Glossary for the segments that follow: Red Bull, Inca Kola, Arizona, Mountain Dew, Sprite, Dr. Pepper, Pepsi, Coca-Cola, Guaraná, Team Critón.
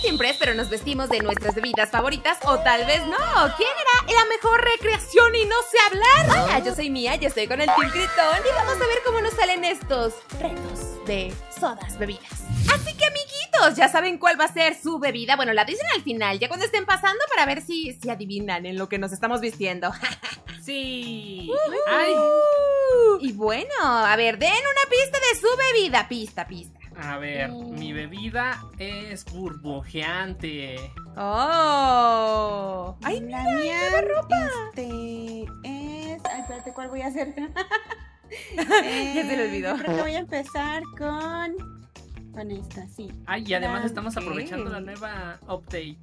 siempre es, pero nos vestimos de nuestras bebidas favoritas o tal vez no. ¿Quién era la mejor recreación y no sé hablar? Hola, yo soy Mía, yo estoy con el Team Critón y vamos a ver cómo nos salen estos retos de sodas, bebidas. Así que, amiguitos, ya saben cuál va a ser su bebida. Bueno, la dicen al final, ya cuando estén pasando para ver si adivinan en lo que nos estamos vistiendo. Sí. Ay. Y bueno, a ver, den una pista de su bebida. Pista. A ver, mi bebida es burbujeante. ¡Oh! ¡Ay, mira! La mía, nueva ropa. Ay, espérate, ¿cuál voy a hacer? Ya se lo olvidó. Creo que voy a empezar con esta, sí. Ay, y además estamos aprovechando la nueva update.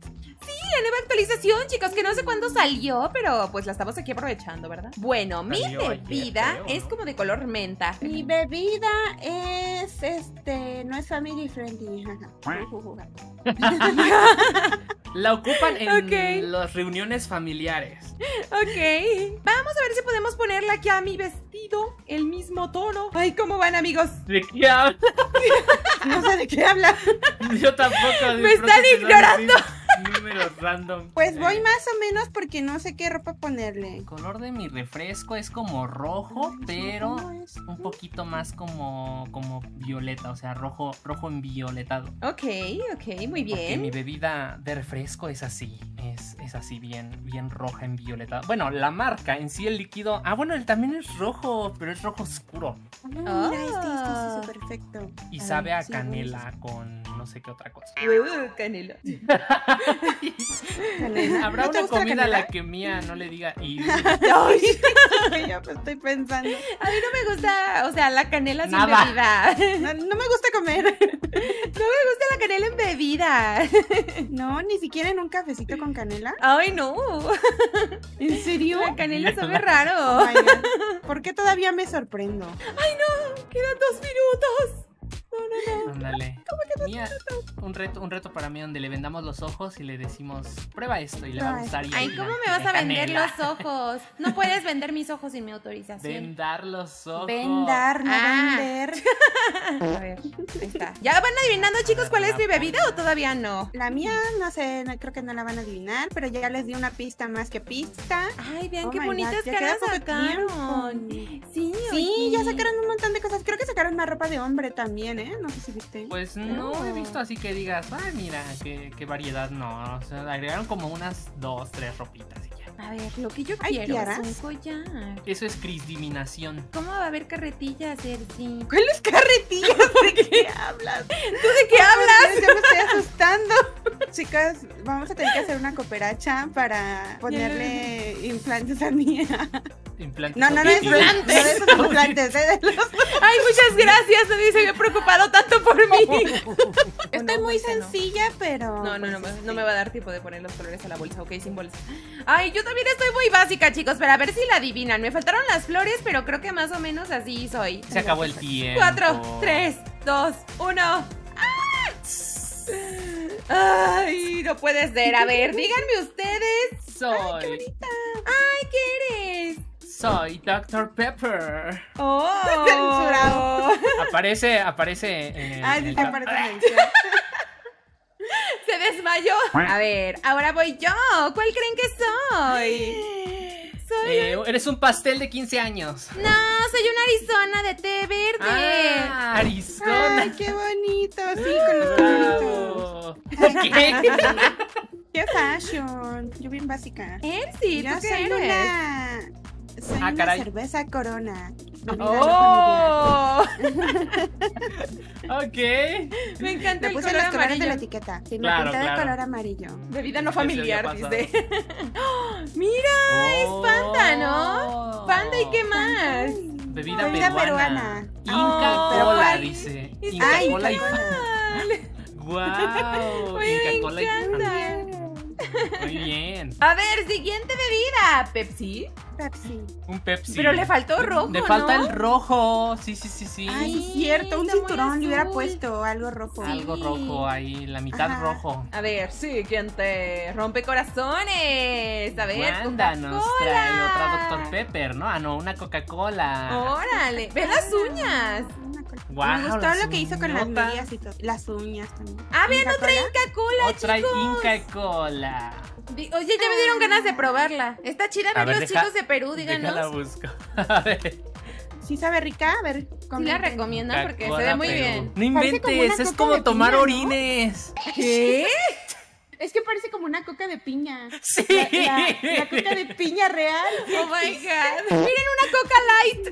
Sí, la nueva actualización, chicos, que no sé cuándo salió, pero pues la estamos aquí aprovechando, ¿verdad? Bueno, salió mi bebida ayer, creo, ¿no? Es como de color menta. Mi bebida es, no es family friendly. La ocupan en las reuniones familiares. Ok. Vamos a ver si podemos ponerla aquí a mi vestido, el mismo tono. Ay, ¿cómo van, amigos? ¿De qué hablan? No sé de qué hablan. Yo tampoco. Me están ignorando. Números random. Pues voy más o menos porque no sé qué ropa ponerle. El color de mi refresco es como rojo, pero un poquito más como violeta, o sea, rojo envioletado. Ok, muy bien. Porque mi bebida de refresco es así, es así bien roja envioletado. Bueno, la marca en sí, el líquido. Ah, bueno, él también es rojo, pero es rojo oscuro. Mira, este es perfecto. Y sabe a canela con no sé qué otra cosa. Canela. Habrá ¿No una comida a la que Mía no le diga y... Yo estoy pensando. A mí no me gusta, o sea, la canela sin bebida. No me gusta comer. No me gusta la canela en bebida. No, ni siquiera en un cafecito con canela. Ay, no. ¿En serio? La canela sabe raro. Oh, ¿por qué todavía me sorprendo? Ay, no, quedan 2 minutos. No. Ándale. Mía, un reto para mí donde le vendamos los ojos y le decimos, prueba esto y le va a gustar. Ay, ¿cómo me vas a vender los ojos? No puedes vender mis ojos sin mi autorización. Vendar los ojos. Vendar, no vender. A ver, ahí está. ¿Ya van adivinando, chicos, cuál es mi bebida o todavía no? La mía, no sé, creo que no la van a adivinar, pero ya les di una pista más que pista. Ay, vean qué bonitas caras sacaron. Sí, ya sacaron un montón de cosas. Creo que sacaron una ropa de hombre también, ¿eh? No sé si viste. Pues no he visto así que digas, ah, mira, qué variedad, no. O sea, agregaron como unas 2, 3 ropitas y ya. A ver, lo que yo quiero es un collar. Eso es crisdinación. ¿Cómo va a haber carretillas, Erzi? ¿Cuáles carretillas? ¿De qué hablas? ¿Tú de qué hablas? Yo me estoy asustando. Chicas, vamos a tener que hacer una cooperacha para ponerle implantes a Mía. Implantes. No, implantes. No, implantes. Ay, muchas gracias, David, se había preocupado tanto por mí. Estoy muy sencilla, pero... No me va a dar tiempo de poner los colores a la bolsa, ok, sin bolsa. Ay, yo también estoy muy básica, chicos, pero a ver si la adivinan. Me faltaron las flores, pero creo que más o menos así soy. Se acabó el tiempo. 4, 3, 2, 1. ¡Ah! Ay, no puede ser. A ver, díganme ustedes. Ay, qué bonita. Ay, ¿qué eres? Soy Dr. Pepper. ¡Oh! Censurado. Aparece en el... Se desmayó. A ver, ahora voy yo. ¿Cuál creen que soy? Eres un pastel de 15 años. No, soy una Arizona de té verde. Ah, Arizona. Ay, qué bonito. Sí, con los coloritos. Qué fashion. Yo bien básica. Erzi, ¿tú qué eres? Soy una cerveza Corona. ¡Oh! Ok. Me encanta el color amarillo. Le puse los colores de la etiqueta. Sí, me pinté de color amarillo. Bebida no familiar, dice. ¡Mira! Es panda, ¿no? Panda, ¿y qué más? Bebida peruana. Inca Kola, dice. Inca Kola y panda. ¡Wow! Inca Kola y panda. Muy bien. A ver, siguiente bebida. Pepsi. Un Pepsi. Pero le faltó rojo, le falta, ¿no? El rojo. Sí. Ay, es cierto, un cinturón le hubiera puesto algo rojo. Sí. Algo rojo ahí, la mitad rojo. A ver, siguiente. Rompe corazones. A ver, Wanda nos trae otra Dr. Pepper, ¿no? Ah, no, una Coca-Cola. ¡Órale! ¡Ve las uñas! Wow, me gustó lo que hizo con las medias y todo. Las uñas también. Ah, vean, otra Inca Kola, chicos. Otra Inca Kola. Oye, ya me dieron ganas de probarla. Está chida ver los chicos de Perú, díganos. Déjala busco. A ver. Sí sabe rica, a ver. Sí la recomiendo porque se ve muy bien. No inventes, es como tomar orines. ¿Qué? Es que parece como una coca de piña. Sí. La coca de piña real. Oh my god. Miren, una coca light.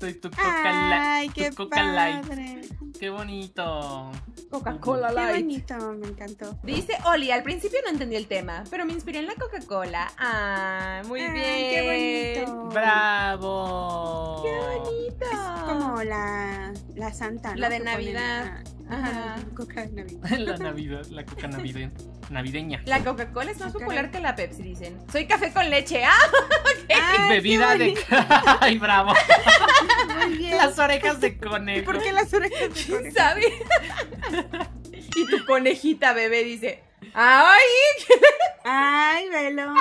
Soy tu coca light. Ay, qué padre. Qué bonito. Coca-Cola light. Qué bonito, me encantó. Dice Oli, al principio no entendí el tema, pero me inspiré en la Coca-Cola. Ah, muy bien. Qué bonito. Bravo. Qué bonito. Es como la Santa, ¿no? La de Navidad. Ajá. Coca navideña. La Navidad, la coca navideña. La Coca-Cola es más popular que la Pepsi, dicen. Soy café con leche. Ah, okay. Ay, bebida de... Ay, bravo. Muy bien. Las orejas de conejo. ¿Por qué las orejas de conejo? ¿Sabes? Y tu conejita, bebé, dice. ¡Ay! ¡Ay, velo!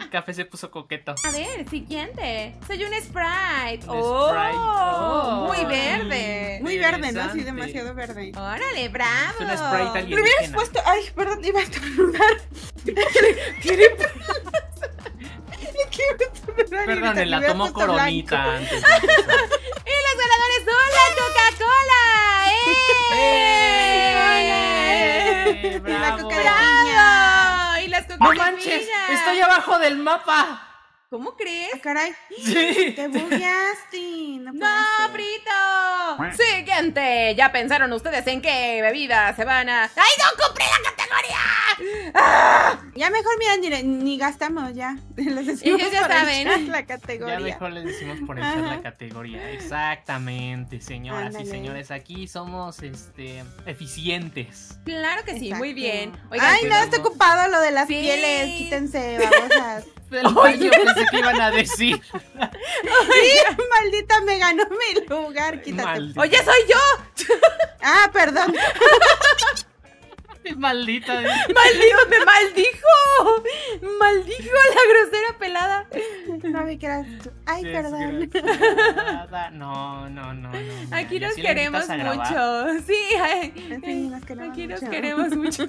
El café se puso coqueto. A ver, siguiente. Soy un Sprite. ¡Oh! Muy verde. Muy verde, ¿no? Sí, demasiado verde. ¡Órale, bravo! Es una Sprite alienígena. Lo hubieras puesto... Ay, perdón, iba a estornudar. ¿Qué le pasa? Perdón, la tomó Coronita antes. ¡Y los ganadores son la Coca-Cola! ¡Eh! ¡Bravo! Y la coca de piña. Y las coca de piña. ¡No manches! ¡Estoy abajo del mapa! ¿Cómo crees? Ah, caray. Sí. Te bugueaste. No, Frito. Siguiente. ¿Ya pensaron ustedes en qué bebida se van a...? ¡Ay, no compré la categoría! ¡Ah! Ya mejor, mira, ni gastamos ya. Les decimos ellos ya por saben la categoría. Ya mejor les decimos por echar la categoría. Exactamente, señoras y señores. Aquí somos eficientes. Claro que sí. Exacto. Muy bien. Oigan, ay, no, estoy ocupado lo de las pieles. Quítense, babosas. Oye, pensé que iban a decir. Sí, maldita, me ganó mi lugar, quítate. Maldita. Oye, soy yo. Ah, perdón. Maldita. Maldito, me maldijo. Maldijo a la grosera pelada. No me creas. Ay, perdón. No. Aquí nos queremos mucho. Sí, aquí nos queremos mucho.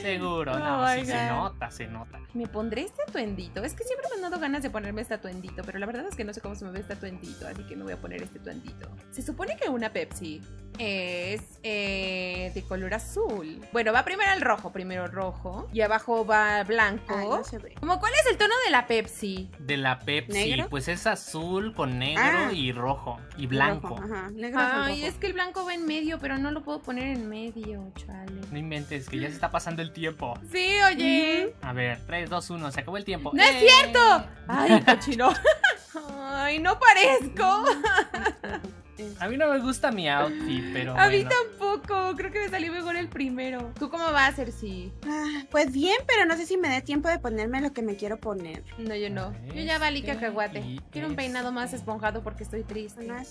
Seguro, no, sí, se nota. Me pondré este atuendito. Es que siempre me han dado ganas de ponerme este atuendito, pero la verdad es que no sé cómo se me ve este atuendito, así que me voy a poner este atuendito. Se supone que una Pepsi es de color azul. Bueno, va primero el rojo. Y abajo va blanco. Ay, no se ve. ¿Cómo cuál es el tono de la Pepsi? De la Pepsi, ¿negro? Pues es azul con negro y rojo. Y blanco. Rojo, ajá. Negro, azul, rojo. Es que el blanco va en medio, pero no lo puedo poner en medio, chale. No inventes, que ya se está pasando el tiempo. Sí, oye. A ver, 3, 2, 1, se acabó el tiempo. ¡No es cierto! Ay, cochino. Ay, no parezco. A mí no me gusta mi outfit, pero a mí tampoco, creo que me salió mejor el primero. ¿Tú cómo vas, Ersi? Pues bien, pero no sé si me dé tiempo de ponerme lo que me quiero poner. No, yo no. Yo ya valí cacahuate. Quiero un peinado más esponjado porque estoy triste. No me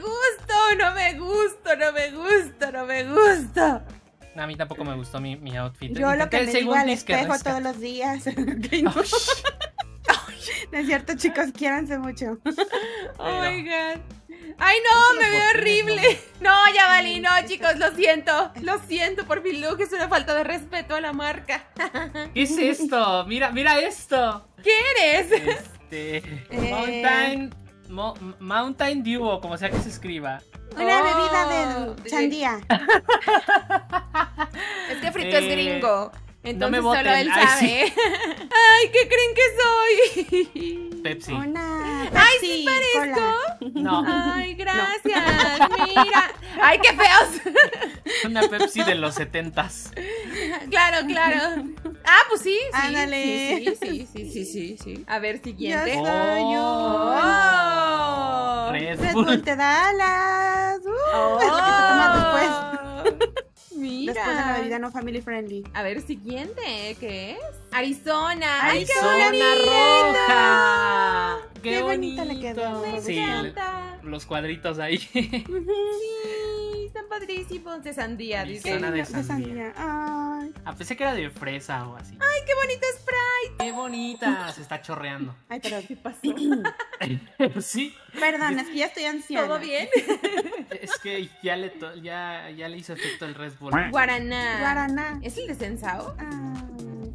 gusto, no me gusto. A mí tampoco me gustó mi outfit. Yo lo que me digo al espejo todos los días. No es cierto, chicos, quiéranse mucho. Oh my god. Ay, no, me veo horrible. No, ya valí, no, chicos, lo siento por mi look, es una falta de respeto a la marca. ¿Qué es esto? Mira esto. ¿Qué eres? Mountain Dew, o como sea que se escriba. Una bebida de sandía. Es que Frito es gringo. Entonces no solo él sabe. Ay, sí. Ay, ¿qué creen que soy? Pepsi. Hola, Pepsi. Ay, ¿sí parezco? Cola. No. Ay, gracias. No. Mira. Ay, qué feos. Una Pepsi de los 70s. Claro. Ah, pues sí. Ándale. Sí. A ver, siguiente. Yo soy Red Bull te da alas. Es lo que te tomas después. Mira. Después de la bebida no family friendly. A ver, siguiente, ¿qué es? Arizona. ¡Ay, qué bonita! Roja. Qué bonita le quedó. Me encanta. Los cuadritos ahí. Sí, están padrísimos. De sandía, dice. Arizona de sandía. Ay, Ah, pensé que era de fresa o así. ¡Ay, qué bonita Sprite! ¡Qué bonita! Se está chorreando. Ay, pero ¿qué pasó? Sí. Perdón, es que ya estoy anciana. ¿Todo bien? Es que ya le hizo efecto el Red Bull. Guaraná. ¿Es el de Sensao? Ah,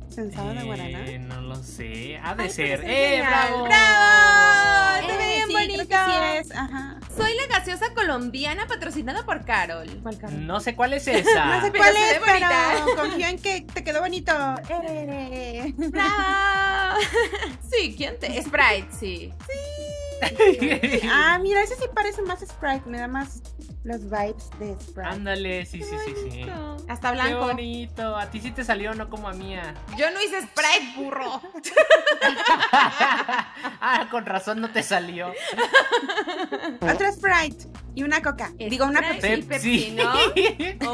¿Sensao de Guaraná? No lo sé. Ha de ser. ¡Bravo! ¡Bravo! ¡Te ve bien bonito! Sí, ajá. Soy la gaseosa colombiana patrocinada por Carol. ¿Cuál Carol? No sé cuál es esa. No sé cuál es, pero confío en que te quedó bonito. ¡Bravo! Sí, ¿quién te...? Sprite, sí. Sí. Ah, mira, ese sí parece más Sprite. Me da más los vibes de Sprite. Ándale, sí. Hasta blanco. Qué bonito. A ti sí te salió, no como a mía. Yo no hice Sprite, burro. Ah, con razón no te salió. Otra Sprite y una Coca. Digo, una Pepsi, ¿no?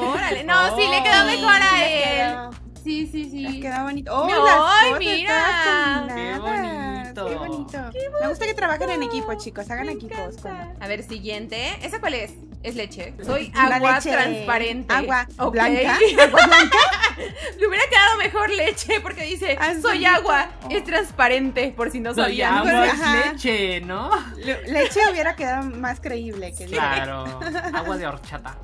Órale. No, sí, le quedó mejor a él. Sí. Les quedó bonito. ¡Oh, ¡ay, mira! ¡Qué bonito! Me gusta que trabajen en equipo, chicos. Hagan equipos. A ver, siguiente. ¿Esa cuál es? Es leche. Soy agua transparente. Agua blanca. ¿Agua blanca? Le hubiera quedado mejor leche porque dice, soy agua, es transparente, por si no sabían. Agua es leche, ¿no? Leche hubiera quedado más creíble que claro. Agua de horchata.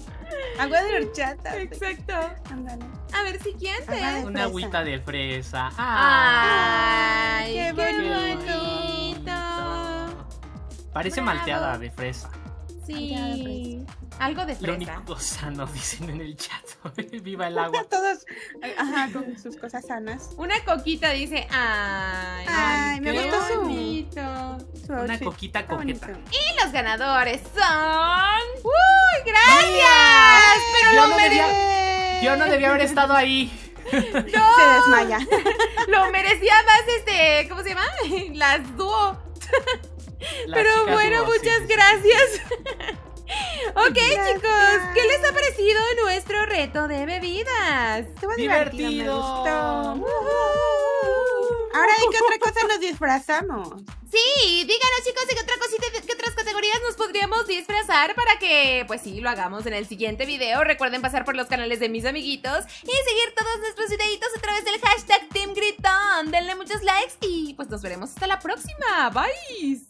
Agua de horchata. Exacto. Ándale. A ver, siguiente. Una agüita de fresa. ¡Ay, qué bonito! Parece malteada de fresa. Sí, algo de fresa. Lo único sano, dicen en el chat. Viva el agua. Todos, ajá, con sus cosas sanas. Una coquita dice, ay me gustó su una coquita coqueta. Y los ganadores son... ¡Uy, gracias! Pero yo no debía haber estado ahí. No. Se desmaya. Lo merecía más ¿cómo se llama? Las dúo. Pero bueno, muchas gracias. Ok, chicos, ¿qué les ha parecido nuestro reto de bebidas? Estuvo divertido, me gustó. Ahora, ¿de qué otra cosa nos disfrazamos? Sí, díganos, chicos, de qué otra cosita, de qué otras categorías nos podríamos disfrazar para que, pues sí, lo hagamos en el siguiente video. Recuerden pasar por los canales de mis amiguitos y seguir todos nuestros videitos a través del hashtag Team Critón. Denle muchos likes y pues nos veremos hasta la próxima. Bye.